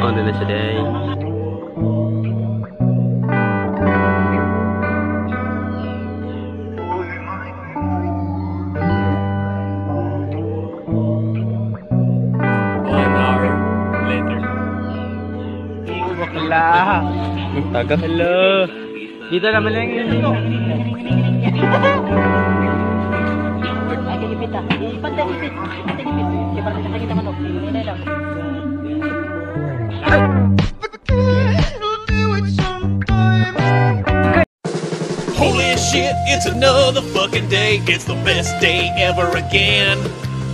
On the list today. Hello. Dito naman lang yun. Pagdalipit ah. Pagdalipit. Pagdalipit naman ako. Hindi lang. Holy shit, it's another fucking day. It's the best day ever again.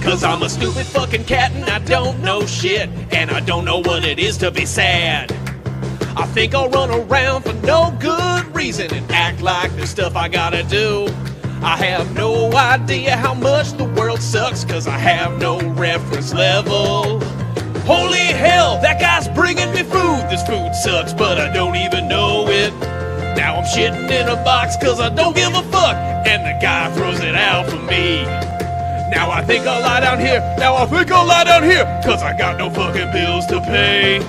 Cause I'm a stupid fucking cat and I don't know shit. And I don't know what it is to be sad. I think I'll run around for no good reason and act like there's stuff I gotta do. I have no idea how much the world sucks cause I have no reference level. Holy hell, that guy's bringing me food. This food sucks but I don't even know it. Now I'm shitting in a box cause I don't give a fuck and the guy throws it out for me. Now I think I'll lie down here, cause I got no fucking bills to pay.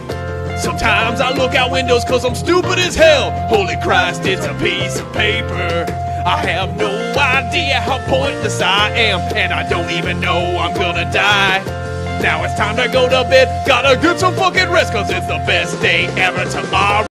Sometimes I look out windows cause I'm stupid as hell. Holy Christ, it's a piece of paper. I have no idea how pointless I am, and I don't even know I'm gonna die. Now it's time to go to bed, gotta get some fucking rest, cause it's the best day ever tomorrow.